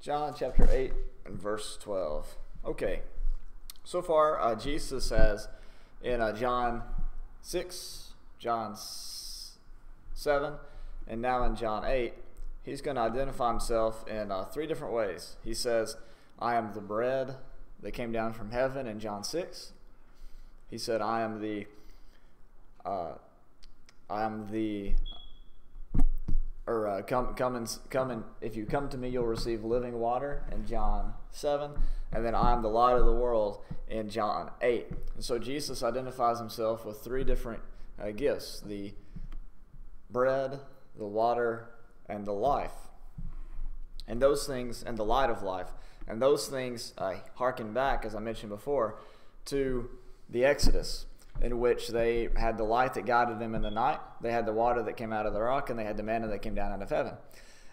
John chapter 8 and verse 12. Okay, so far Jesus has in John 6, John 7, and now in John 8, he's going to identify himself in three different ways. He says, I am the bread that came down from heaven in John 6. He said, I am the if you come to me, you'll receive living water in John 7. And then I am the light of the world in John 8. And so Jesus identifies himself with three different gifts: the bread, the water, and the life. And those things, and the light of life. And those things harken back, as I mentioned before, to the Exodus, in which they had the light that guided them in the night, they had the water that came out of the rock, and they had the manna that came down out of heaven.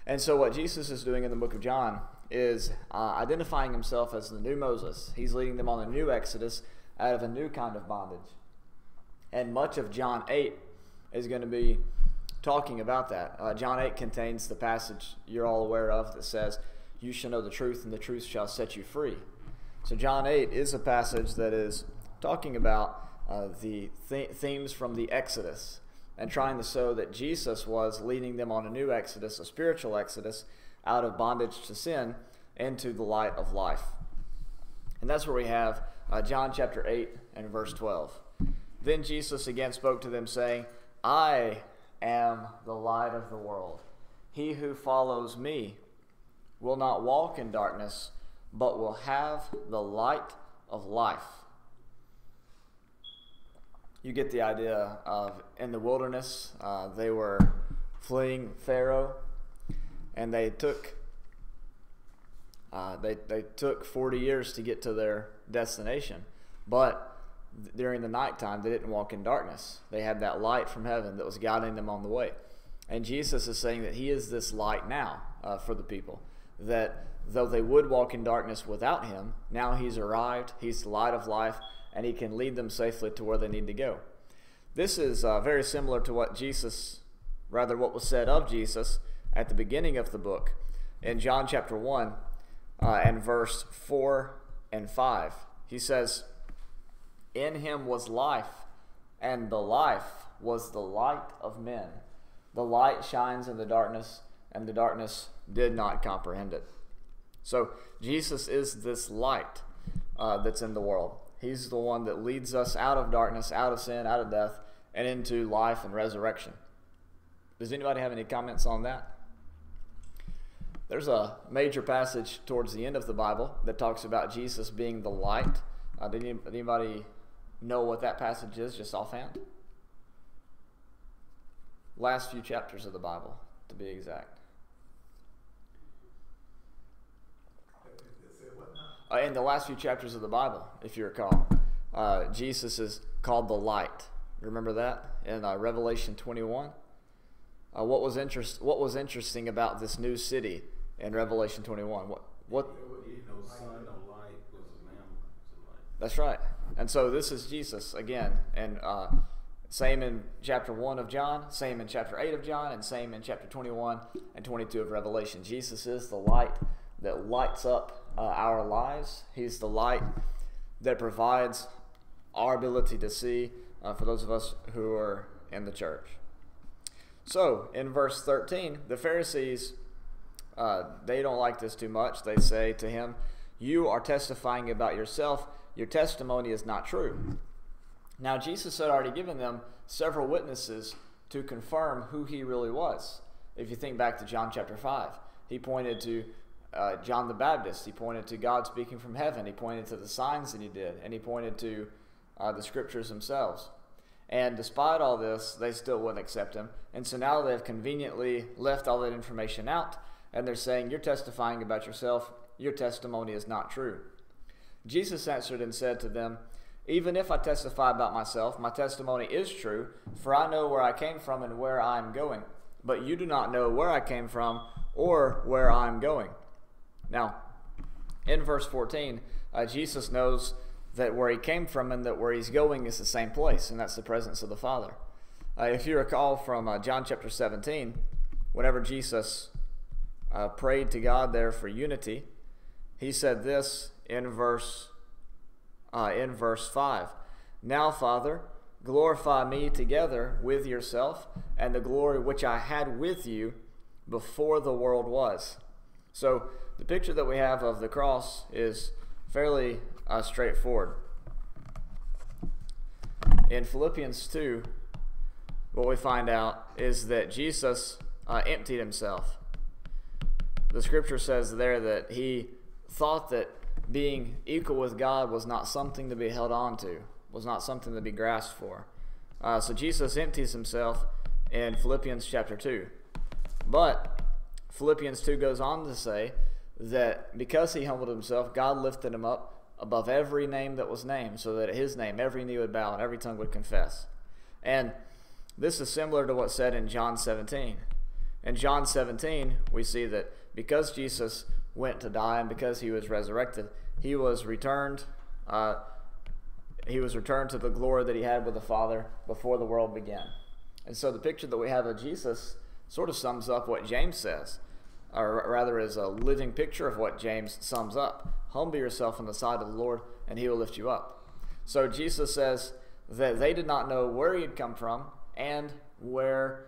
And so what Jesus is doing in the book of John is identifying himself as the new Moses. He's leading them on a new Exodus out of a new kind of bondage. And much of John 8 is going to be talking about that. John 8 contains the passage you're all aware of that says, you shall know the truth, and the truth shall set you free. So John 8 is a passage that is talking about the themes from the Exodus, and trying to show that Jesus was leading them on a new Exodus, a spiritual Exodus, out of bondage to sin into the light of life. And that's where we have John chapter 8 and verse 12. Then Jesus again spoke to them, saying, I am the light of the world. He who follows me will not walk in darkness, but will have the light of life. You get the idea of in the wilderness, they were fleeing Pharaoh, and they took 40 years to get to their destination. But during the nighttime, they didn't walk in darkness. They had that light from heaven that was guiding them on the way. And Jesus is saying that he is this light now for the people, that though they would walk in darkness without him, now he's arrived, he's the light of life, and he can lead them safely to where they need to go. This is very similar to what was said of Jesus at the beginning of the book in John chapter 1 and verse 4 and 5. He says, in him was life, and the life was the light of men. The light shines in the darkness, and the darkness did not comprehend it. So Jesus is this light that's in the world. He's the one that leads us out of darkness, out of sin, out of death, and into life and resurrection. Does anybody have any comments on that? There's a major passage towards the end of the Bible that talks about Jesus being the light. Did anybody know what that passage is just offhand? Last few chapters of the Bible, to be exact. In the last few chapters of the Bible, if you recall, Jesus is called the light. Remember that in Revelation 21? What was interesting about this new city in Revelation 21? What? That's right. And so this is Jesus again, and same in chapter 1 of John, same in chapter 8 of John, and same in chapter 21 and 22 of Revelation. Jesus is the light that lights up our lives. He's the light that provides our ability to see for those of us who are in the church. So in verse 13, the Pharisees, they don't like this too much. They say to him, you are testifying about yourself. Your testimony is not true. Now Jesus had already given them several witnesses to confirm who he really was. If you think back to John chapter 5, he pointed to John the Baptist, he pointed to God speaking from heaven, he pointed to the signs that he did, and he pointed to the scriptures themselves. And despite all this, they still wouldn't accept him. And so now they've conveniently left all that information out, and they're saying, you're testifying about yourself, your testimony is not true. Jesus answered and said to them, even if I testify about myself, my testimony is true, for I know where I came from and where I am going, but you do not know where I came from or where I am going. Now, in verse 14, Jesus knows that where he came from and that where he's going is the same place, and that's the presence of the Father. If you recall from John chapter 17, whenever Jesus prayed to God there for unity, he said this in verse 5. Now, Father, glorify me together with yourself and the glory which I had with you before the world was. So the picture that we have of the cross is fairly straightforward. In Philippians 2, what we find out is that Jesus emptied himself. The scripture says there that he thought that being equal with God was not something to be held on to, was not something to be grasped for. So Jesus empties himself in Philippians chapter 2. But Philippians 2 goes on to say that because he humbled himself, God lifted him up above every name that was named, so that at his name every knee would bow and every tongue would confess. And this is similar to what's said in John 17. In John 17, we see that because Jesus went to die and because he was resurrected, he was returned to the glory that he had with the Father before the world began. And so the picture that we have of Jesus sort of sums up what James says, or rather is a living picture of what James sums up. Humble yourself on the side of the Lord, and he will lift you up. So Jesus says that they did not know where he had come from and where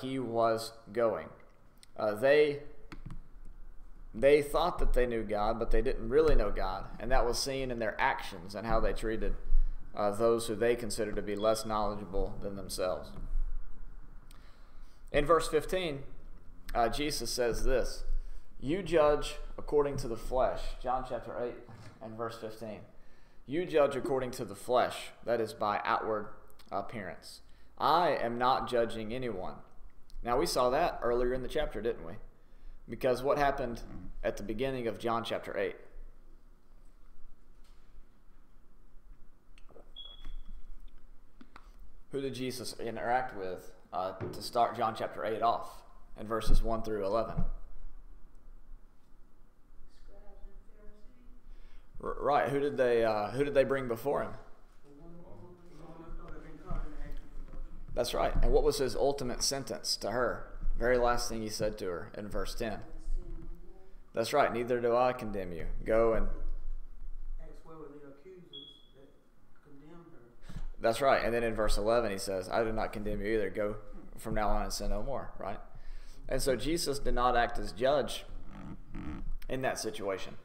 he was going. They thought that they knew God, but they didn't really know God, and that was seen in their actions and how they treated those who they considered to be less knowledgeable than themselves. In verse 15, Jesus says this, "You judge according to the flesh." John chapter 8 and verse 15. "You judge according to the flesh," that is by outward appearance. "I am not judging anyone." Now we saw that earlier in the chapter, didn't we? Because what happened at the beginning of John chapter 8? Who did Jesus interact with to start John chapter 8 off in verses 1 through 11? Right. Who did they bring before him? That's right. And what was his ultimate sentence to her? Very last thing he said to her in verse 10. That's right. "Neither do I condemn you. Go and..." That's right. And then in verse 11 he says, "I do not condemn you either. Go from now on and sin no more." Right? And so Jesus did not act as judge in that situation.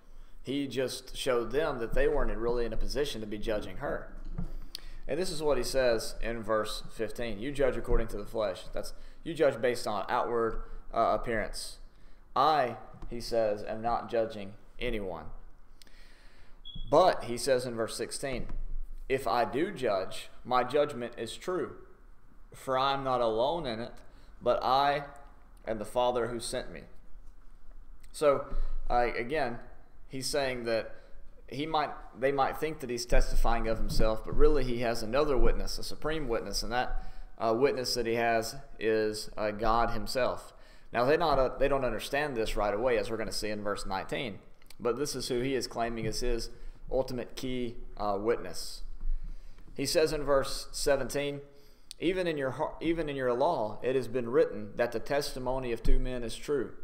He just showed them that they weren't really in a position to be judging her. And this is what he says in verse 15. "You judge according to the flesh." That's, you judge based on outward appearance. "I," he says, "am not judging anyone." But he says in verse 16, "If I do judge, my judgment is true, for I am not alone in it, but I and the Father who sent me." So, again, he's saying that they might think that he's testifying of himself, but really he has another witness, a supreme witness, and that witness that he has is God himself. Now, they don't understand this right away, as we're going to see in verse 19, but this is who he is claiming as his ultimate key witness. He says in verse 17, even in your law it has been written that the testimony of two men is true.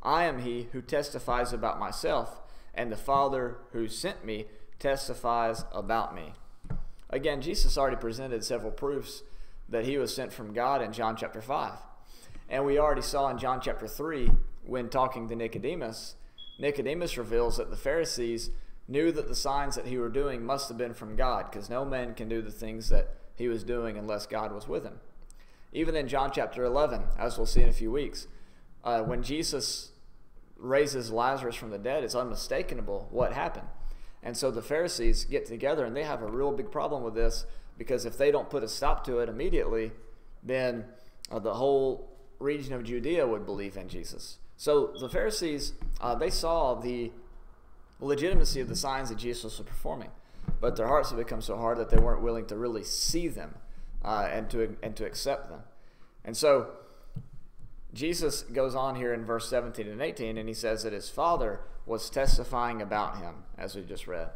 I am he who testifies about myself, and the Father who sent me testifies about me. Again, Jesus already presented several proofs that he was sent from God in John chapter 5. And we already saw in John chapter 3, when talking to Nicodemus, Nicodemus reveals that the Pharisees knew that the signs that he were doing must have been from God, because no man can do the things that he was doing unless God was with him. Even in John chapter 11, as we'll see in a few weeks, when Jesus raises Lazarus from the dead, it's unmistakable what happened. And so the Pharisees get together, and they have a real big problem with this, because if they don't put a stop to it immediately, then the whole region of Judea would believe in Jesus. So the Pharisees, they saw the legitimacy of the signs that Jesus was performing, but their hearts had become so hard that they weren't willing to really see them and to accept them. And so Jesus goes on here in verse 17 and 18, and he says that his Father was testifying about him, as we just read,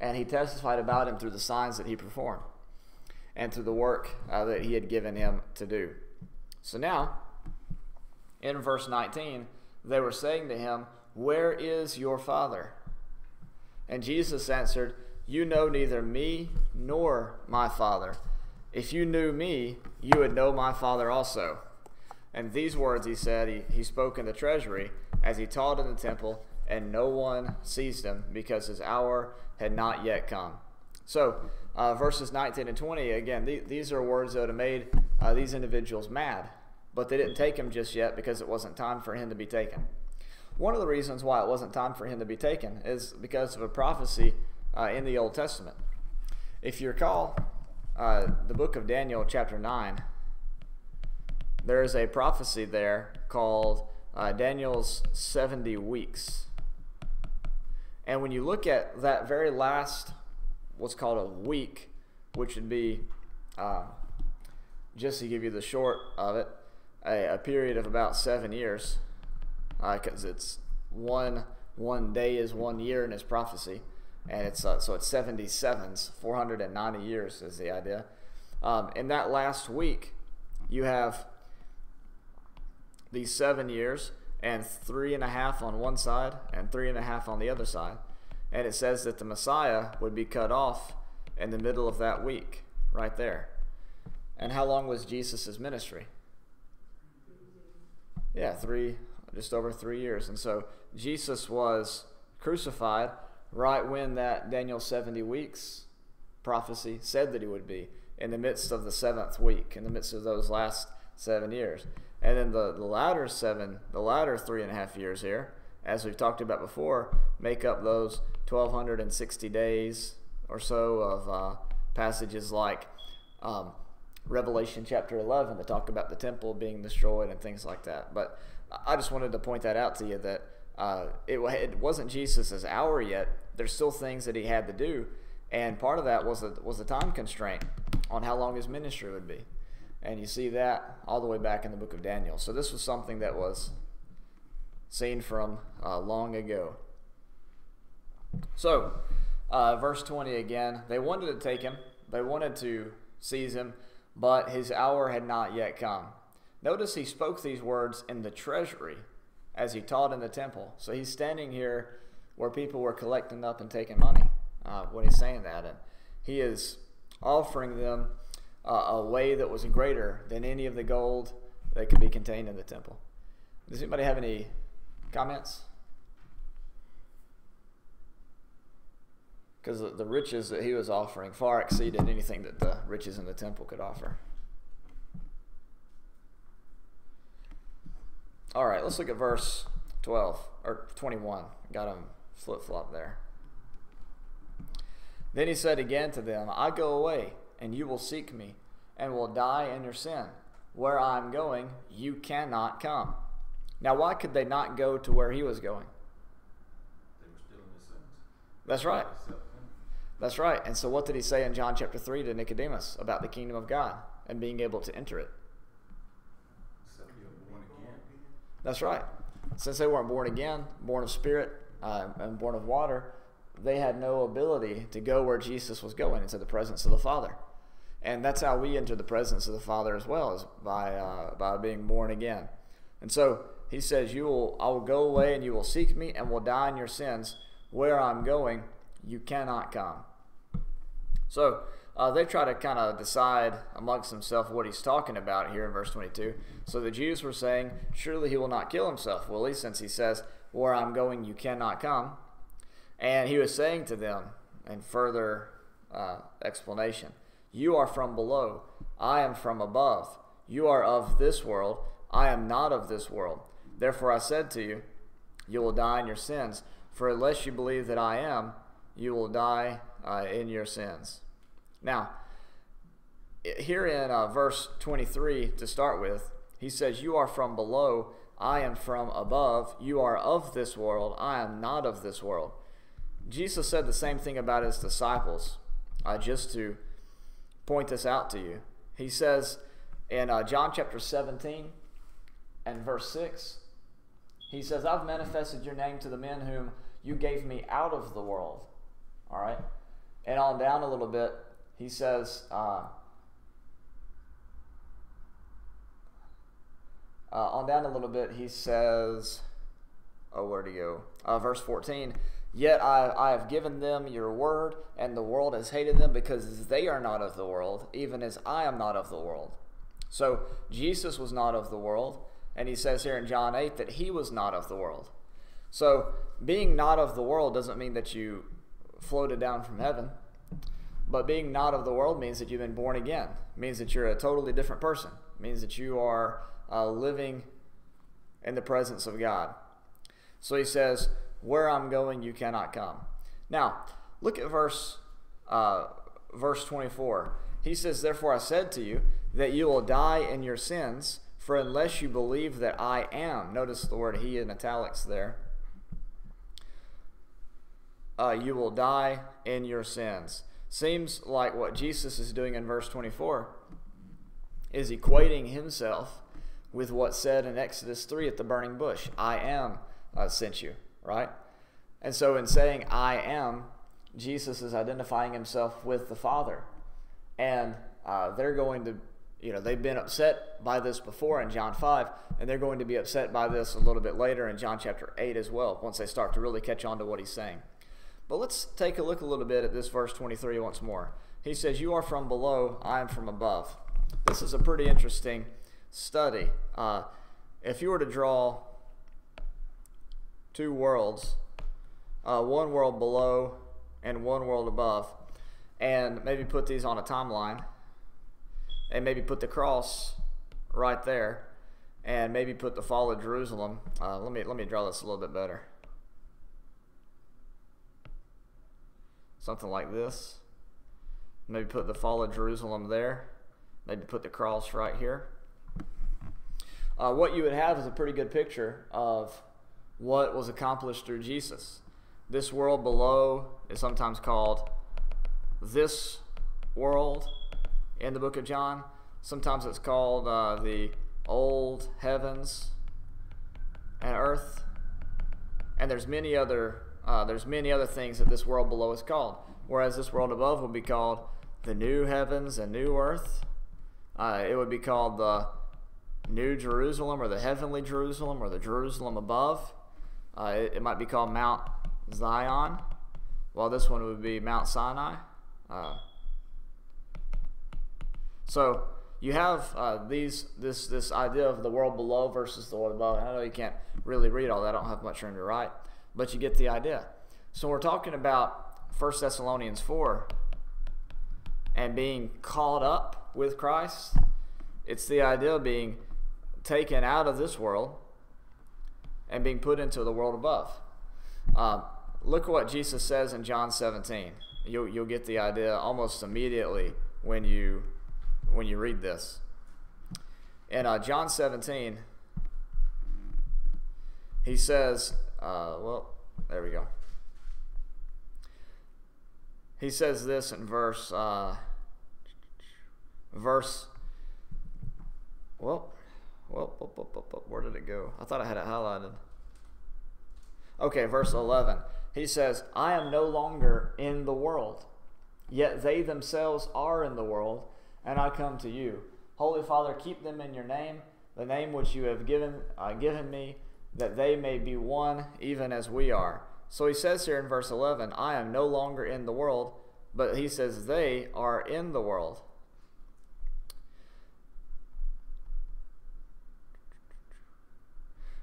and he testified about him through the signs that he performed and through the work that he had given him to do. So now in verse 19, they were saying to him, "Where is your father?" And Jesus answered, "You know neither me nor my Father. If you knew me, you would know my Father also." And these words he said, he spoke in the treasury as he taught in the temple, and no one seized him, because his hour had not yet come. So verses 19 and 20, again, these are words that would have made these individuals mad, but they didn't take him just yet because it wasn't time for him to be taken. One of the reasons why it wasn't time for him to be taken is because of a prophecy in the Old Testament. If you recall the book of Daniel chapter 9, there is a prophecy there called Daniel's 70 weeks. And when you look at that very last, what's called a week, which would be, just to give you the short of it, a period of about 7 years, because it's one day is 1 year in his prophecy, and it's so it's 77s, 490 years is the idea. In that last week, you have these 7 years and 3.5 on one side and 3.5 on the other side, and it says that the Messiah would be cut off in the middle of that week, right there. And how long was Jesus's ministry? Yeah, just over 3 years. And so Jesus was crucified right when that Daniel 70 weeks prophecy said that he would be, in the midst of the 7th week, in the midst of those last 7 years. And then the latter 3.5 years here, as we've talked about before, make up those 1,260 days or so of passages like Revelation chapter 11 that talk about the temple being destroyed and things like that. But I just wanted to point that out to you, that it wasn't Jesus's hour yet. There's still things that he had to do, and part of that was a time constraint on how long his ministry would be. And you see that all the way back in the book of Daniel. So this was something that was seen from long ago. So verse 20 again, they wanted to take him, they wanted to seize him, but his hour had not yet come. Notice he spoke these words in the treasury as he taught in the temple. So he's standing here where people were collecting up and taking money when he's saying that. And he is offering them a way that was greater than any of the gold that could be contained in the temple. Does anybody have any comments? Because the riches that he was offering far exceeded anything that the riches in the temple could offer. All right, let's look at verse 12, or 21. Got him flip-flop there. Then he said again to them, "I go away, and you will seek me, and will die in your sin. Where I am going, you cannot come." Now, why could they not go to where he was going? They were still in their sins. That's right. That's right. And so what did he say in John chapter 3 to Nicodemus about the kingdom of God and being able to enter it? That's right. Since they weren't born again, born of spirit and born of water, they had no ability to go where Jesus was going, into the presence of the Father. And that's how we enter the presence of the Father as well, is by being born again. And so he says, I will go away and you will seek me and will die in your sins. Where I'm going, you cannot come. So they try to kind of decide amongst themselves what he's talking about here in verse 22. So the Jews were saying, surely he will not kill himself. Well, at least since he says, where I'm going, you cannot come. And he was saying to them, in further explanation, you are from below, I am from above. You are of this world, I am not of this world. Therefore I said to you, you will die in your sins. For unless you believe that I am, you will die in your sins. Now, here in verse 23 to start with, he says, you are from below, I am from above. You are of this world, I am not of this world. Jesus said the same thing about his disciples, just to point this out to you. He says in John chapter 17 and verse 6, he says, I've manifested your name to the men whom you gave me out of the world. All right? And on down a little bit, he says, Oh, where do you go? Verse 14, yet I have given them your word, and the world has hated them, because they are not of the world, even as I am not of the world. So Jesus was not of the world, and he says here in John 8 that he was not of the world. So being not of the world doesn't mean that you floated down from heaven, but being not of the world means that you've been born again. It means that you're a totally different person. It means that you are living in the presence of God. So he says, where I'm going, you cannot come. Now, look at verse 24. He says, therefore I said to you that you will die in your sins, for unless you believe that I am, notice the word he in italics there, you will die in your sins. Seems like what Jesus is doing in verse 24 is equating himself with what's said in Exodus 3 at the burning bush. I am sent you, right? And so in saying I am, Jesus is identifying himself with the Father. And they're going to, you know, they've been upset by this before in John 5, and they're going to be upset by this a little bit later in John chapter 8 as well, once they start to really catch on to what he's saying. But let's take a look a little bit at this verse 23 once more. He says, you are from below, I am from above. This is a pretty interesting study. If you were to draw two worlds, one world below and one world above, and maybe put these on a timeline, and maybe put the cross right there, and maybe put the fall of Jerusalem. Let me draw this a little bit better. Something like this. Maybe put the fall of Jerusalem there. Maybe put the cross right here. What you would have is a pretty good picture of what was accomplished through Jesus. This world below is sometimes called this world in the book of John. Sometimes it's called the old heavens and earth. And there's many other things that this world below is called, whereas this world above would be called the new heavens and new earth. It would be called the New Jerusalem, or the heavenly Jerusalem, or the Jerusalem above. It might be called Mount Zion, while this one would be Mount Sinai. So you have this idea of the world below versus the world above. And I know you can't really read all that. I don't have much room to write. But you get the idea. So we're talking about 1 Thessalonians 4 and being caught up with Christ. It's the idea of being taken out of this world and being put into the world above. Look what Jesus says in John 17. You'll get the idea almost immediately when you read this. In John 17, he says, there we go. He says this in where did it go? I thought I had it highlighted. Okay, verse 11. He says, I am no longer in the world, yet they themselves are in the world, and I come to you. Holy Father, keep them in your name, the name which you have given me, that they may be one even as we are. So he says here in verse 11, I am no longer in the world, but he says they are in the world.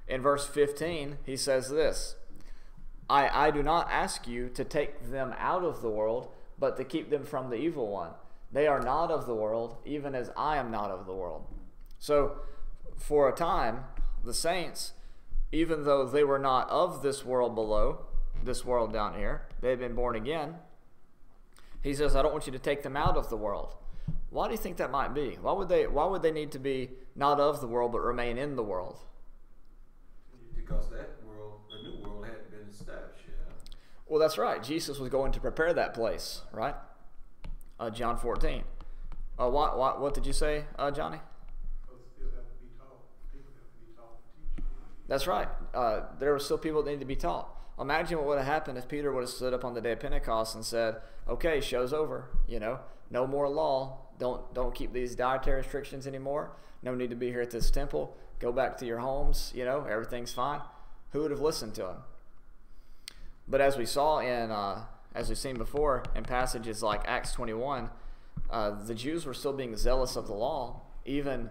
In verse 15, he says this, I do not ask you to take them out of the world, but to keep them from the evil one. They are not of the world, even as I am not of the world. So for a time, the saints, even though they were not of this world below, this world down here, they've been born again. He says, I don't want you to take them out of the world. Why do you think that might be? Why would they need to be not of the world but remain in the world? Because that world, the new world, hadn't been established yet. Well, that's right. Jesus was going to prepare that place, right? John 14. What did you say, Johnny? That's right. There were still people that needed to be taught. Imagine what would have happened if Peter would have stood up on the day of Pentecost and said, okay, show's over, you know, no more law. Don't keep these dietary restrictions anymore. No need to be here at this temple. Go back to your homes, you know, everything's fine. Who would have listened to him? But as we saw in, as we've seen before in passages like Acts 21, the Jews were still being zealous of the law, even,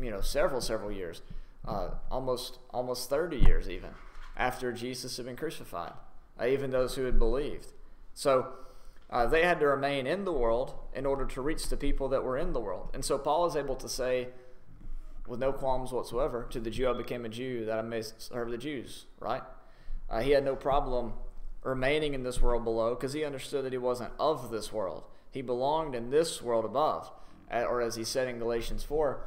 you know, several years, almost 30 years even after Jesus had been crucified. Even those who had believed, so they had to remain in the world in order to reach the people that were in the world. And so Paul is able to say, with no qualms whatsoever, to the Jew I became a Jew that I may serve the Jews. Right? He had no problem remaining in this world below because he understood that he wasn't of this world. He belonged in this world above, or as he said in Galatians 4,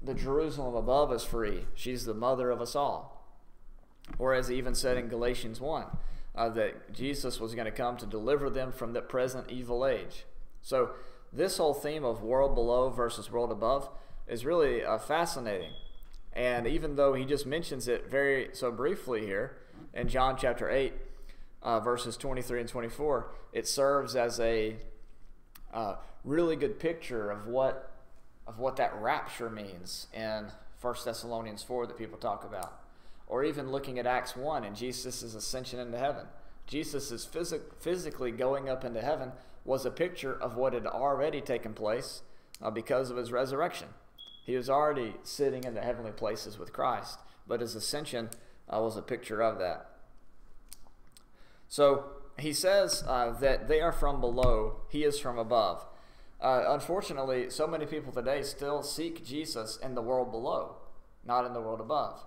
the Jerusalem above is free. She's the mother of us all. Or as he even said in Galatians 1, that Jesus was going to come to deliver them from the present evil age. So this whole theme of world below versus world above is really fascinating. And even though he just mentions it very so briefly here in John chapter 8, verses 23 and 24, it serves as a really good picture of what that rapture means in 1 Thessalonians 4 that people talk about. Or even looking at Acts 1 and Jesus' ascension into heaven. Jesus' physically going up into heaven was a picture of what had already taken place because of his resurrection. He was already sitting in the heavenly places with Christ, but his ascension was a picture of that. So he says that they are from below, he is from above. Unfortunately, so many people today still seek Jesus in the world below, not in the world above.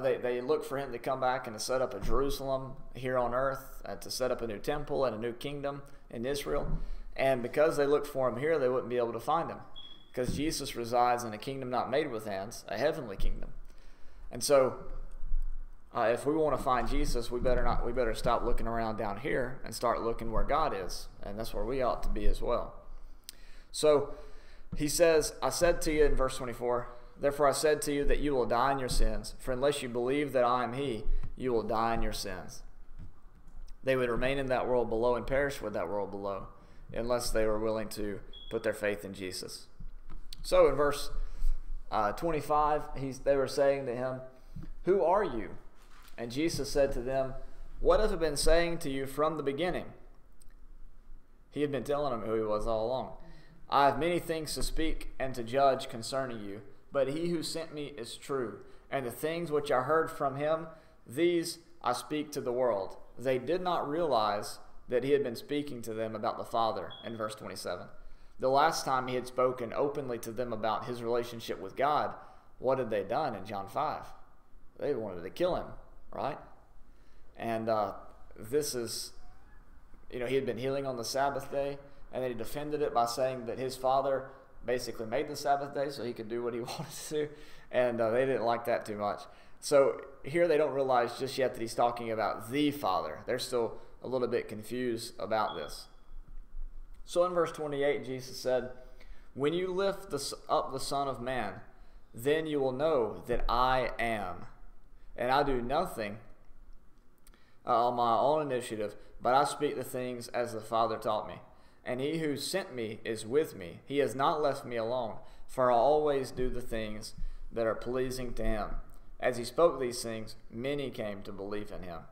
They look for him to come back and to set up a Jerusalem here on earth, to set up a new temple and a new kingdom in Israel. And because they look for him here, they wouldn't be able to find him, because Jesus resides in a kingdom not made with hands, a heavenly kingdom. And so if we want to find Jesus, we better stop looking around down here and start looking where God is. And that's where we ought to be as well. So he says, I said to you in verse 24, therefore I said to you that you will die in your sins, for unless you believe that I am he, you will die in your sins. They would remain in that world below and perish with that world below, unless they were willing to put their faith in Jesus. So in verse 25, they were saying to him, who are you? And Jesus said to them, what have I been saying to you from the beginning? He had been telling them who he was all along. I have many things to speak and to judge concerning you, but he who sent me is true, and the things which I heard from him, these I speak to the world. They did not realize that he had been speaking to them about the Father in verse 27. The last time he had spoken openly to them about his relationship with God, what had they done in John 5? They wanted to kill him, right? And this is, you know, he had been healing on the Sabbath day, and they defended it by saying that his Father basically made the Sabbath day so he could do what he wanted to do, and they didn't like that too much. So here they don't realize just yet that he's talking about the Father. They're still a little bit confused about this. So in verse 28, Jesus said, when you lift up the Son of Man, then you will know that I am, and I do nothing on my own initiative, but I speak the things as the Father taught me. And he who sent me is with me. He has not left me alone, for I always do the things that are pleasing to him. As he spoke these things, many came to believe in him.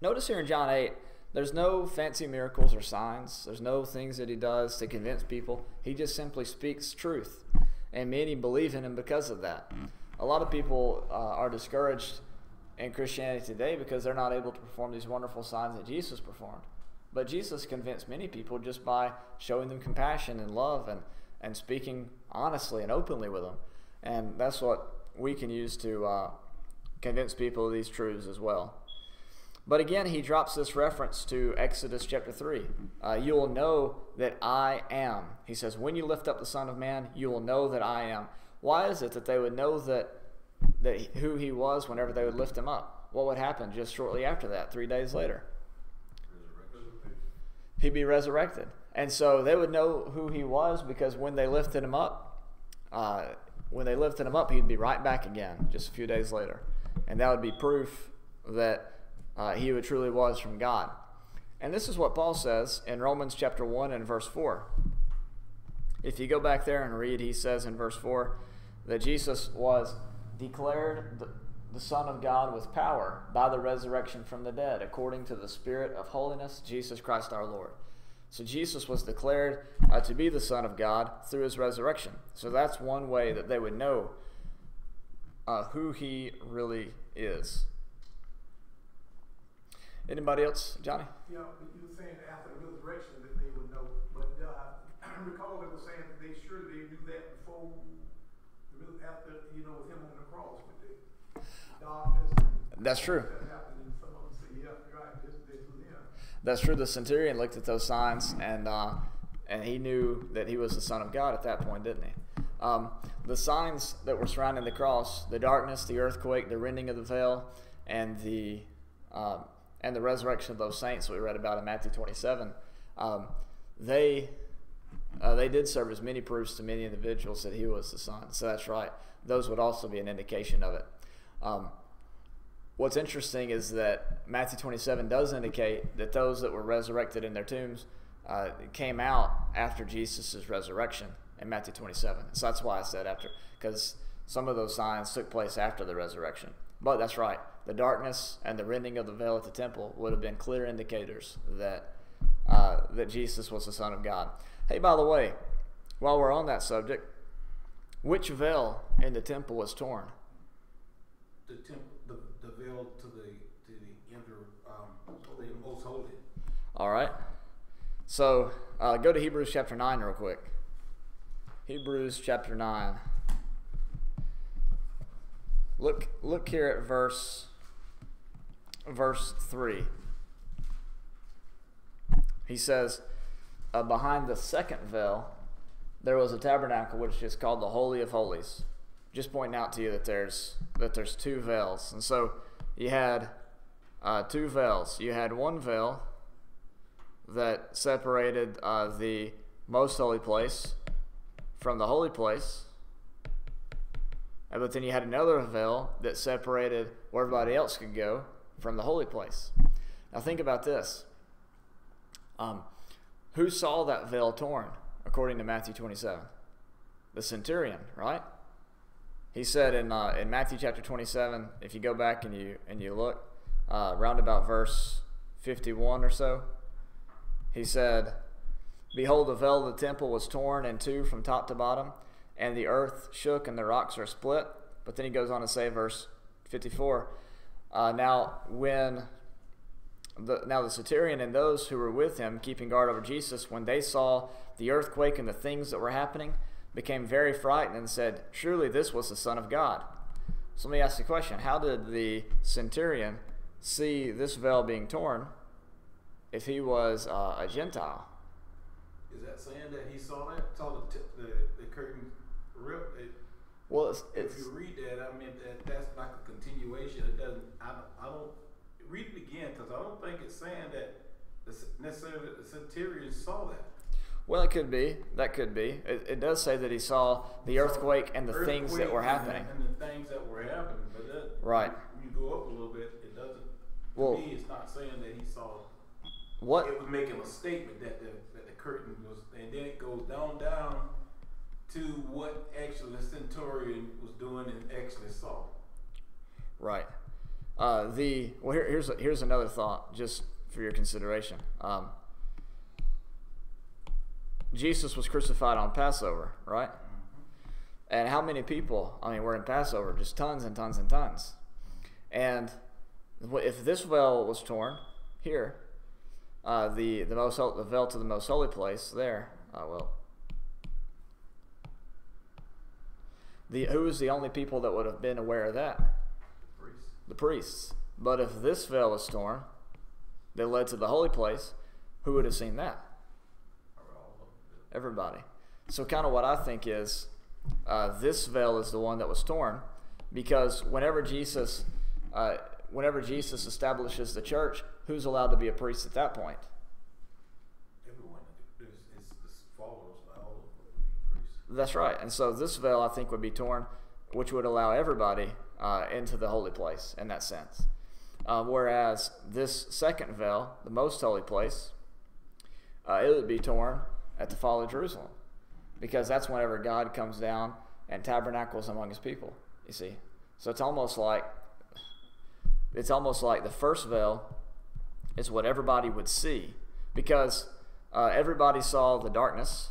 Notice here in John 8, there's no fancy miracles or signs. There's no things that he does to convince people. He just simply speaks truth, and many believe in him because of that. A lot of people are discouraged in Christianity today because they're not able to perform these wonderful signs that Jesus performed. But Jesus convinced many people just by showing them compassion and love and speaking honestly and openly with them. And that's what we can use to convince people of these truths as well. But again, he drops this reference to Exodus chapter 3. You will know that I am. He says, when you lift up the Son of Man, you will know that I am. Why is it that they would know that who he was whenever they would lift him up? What would happen just shortly after that, 3 days later? He'd be resurrected. And so they would know who he was because when they lifted him up, he'd be right back again just a few days later. And that would be proof that he truly was from God. And this is what Paul says in Romans chapter 1 and verse 4. If you go back there and read, he says in verse 4 that Jesus was declared the Son of God with power by the resurrection from the dead, according to the Spirit of holiness, Jesus Christ our Lord. So Jesus was declared to be the Son of God through his resurrection. So that's one way that they would know who he really is. Anybody else? Johnny? Yeah, you were saying after the resurrection that they would know. But I recall they were saying that they surely knew that before, after, you know, with him on the cross. But the darkness. That's true. That's true. The centurion looked at those signs, and he knew that he was the Son of God at that point, didn't he? The signs that were surrounding the cross, the darkness, the earthquake, the rending of the veil, and the resurrection of those saints we read about in Matthew 27, they did serve as many proofs to many individuals that he was the Son. So that's right. Those would also be an indication of it. What's interesting is that Matthew 27 does indicate that those that were resurrected in their tombs came out after Jesus' resurrection in Matthew 27. So that's why I said after, because some of those signs took place after the resurrection. But that's right. The darkness and the rending of the veil at the temple would have been clear indicators that, that Jesus was the Son of God. Hey, by the way, while we're on that subject, which veil in the temple was torn? The temple. The veil to the inner, the most holy. All right. So go to Hebrews chapter 9 real quick. Hebrews chapter 9. Look here at verse 3. He says, behind the second veil, there was a tabernacle which is called the Holy of Holies. Just pointing out to you that there's two veils. And so you had two veils. You had one veil that separated the most holy place from the holy place. But then you had another veil that separated where everybody else could go from the holy place. Now think about this. Who saw that veil torn according to Matthew 27? The centurion, right? He said in Matthew chapter 27, if you go back and you look round about verse 51 or so, he said, "Behold, the veil of the temple was torn in two from top to bottom, and the earth shook and the rocks are split." But then he goes on to say, verse 54, now the centurion and those who were with him keeping guard over Jesus, when they saw the earthquake and the things that were happening, became very frightened and said, "Surely this was the Son of God." So let me ask you a question. How did the centurion see this veil being torn if he was a Gentile? Is that saying that he saw that? Saw the curtain rip? Well, if you read that, I mean, that's like a continuation. It doesn't, I don't read it again, because I don't think it's saying that necessarily the centurion saw that. Well, it could be. That could be. It does say that he saw the earthquake and the things that were happening. And the things that were happening. But that, right. When you go up a little bit, it doesn't. Well, to me, it's not saying that he saw. What? It was making a statement that the curtain was, and then it goes down to what actually the centurion was doing and actually saw. Right. Here's another thought just for your consideration. Jesus was crucified on Passover, right? And how many people, I mean, were in Passover? Just tons and tons and tons. And if this veil was torn here, the veil to the most holy place there, who was the only people that would have been aware of that? The priests. The priests. But if this veil was torn that led to the holy place, who would have seen that? Everybody. So kind of what I think is this veil is the one that was torn, because whenever Jesus establishes the church, who's allowed to be a priest at that point? Everyone. It's followers by all of them. That's right. And so this veil, I think, would be torn, which would allow everybody into the holy place in that sense. Whereas this second veil, the most holy place, it would be torn at the fall of Jerusalem, because that's whenever God comes down and tabernacles among his people, you see. So it's almost like it's almost like the first veil is what everybody would see, because everybody saw the darkness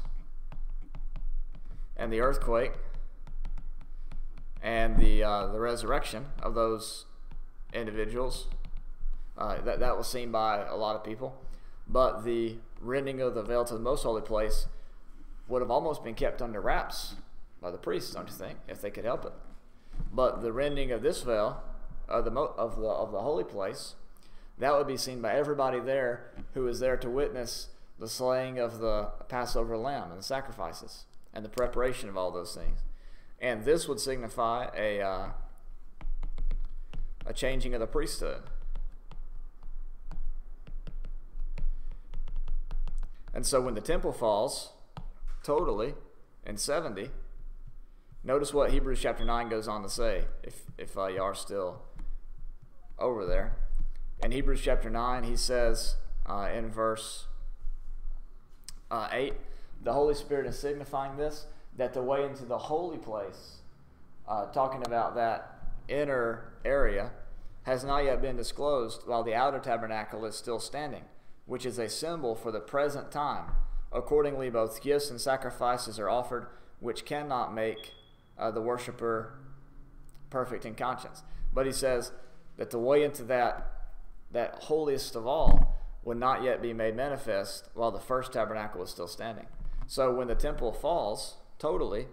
and the earthquake and the resurrection of those individuals. That was seen by a lot of people. But the rending of the veil to the most holy place would have almost been kept under wraps by the priests, don't you think, if they could help it. But the rending of this veil of the holy place, that would be seen by everybody there who was there to witness the slaying of the Passover lamb and the sacrifices and the preparation of all those things. And this would signify a changing of the priesthood. And so when the temple falls totally in 70, notice what Hebrews chapter 9 goes on to say, if you are still over there. In Hebrews chapter 9, he says in verse 8, the Holy Spirit is signifying this, that the way into the holy place, talking about that inner area, has not yet been disclosed while the outer tabernacle is still standing, which is a symbol for the present time. Accordingly, both gifts and sacrifices are offered, which cannot make the worshiper perfect in conscience. But he says that the way into that holiest of all would not yet be made manifest while the first tabernacle is still standing. So when the temple falls totally,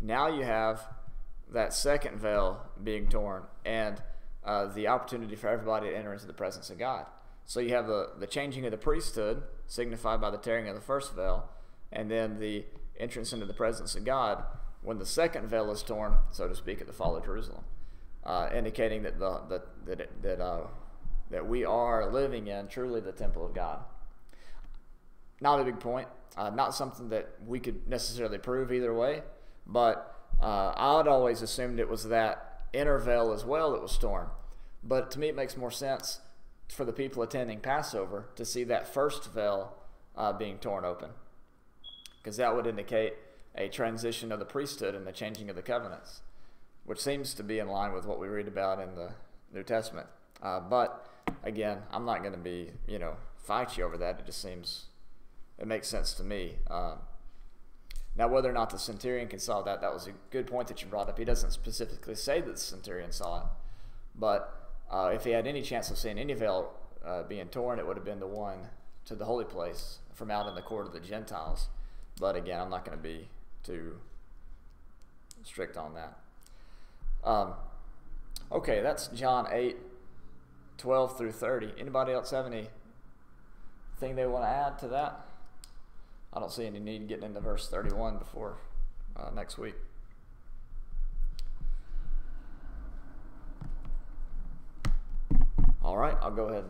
now you have that second veil being torn and the opportunity for everybody to enter into the presence of God. So you have the changing of the priesthood, signified by the tearing of the first veil, and then the entrance into the presence of God when the second veil is torn, so to speak, at the fall of Jerusalem, indicating that that we are living in truly the temple of God. Not a big point, not something that we could necessarily prove either way, but I'd always assumed it was that inner veil as well that was torn. But to me, it makes more sense for the people attending Passover to see that first veil being torn open, because that would indicate a transition of the priesthood and the changing of the covenants, which seems to be in line with what we read about in the New Testament. But again, I'm not going to be, fight you over that. It just seems, it makes sense to me. Now, whether or not the centurion can saw that, that was a good point that you brought up. He doesn't specifically say that the centurion saw it, but if he had any chance of seeing any veil being torn, it would have been the one to the holy place from out in the court of the Gentiles. But again, I'm not going to be too strict on that. Okay, that's John 8:12 through 30. Anybody else have anything they want to add to that? I don't see any need getting into verse 31 before next week. All right, I'll go ahead and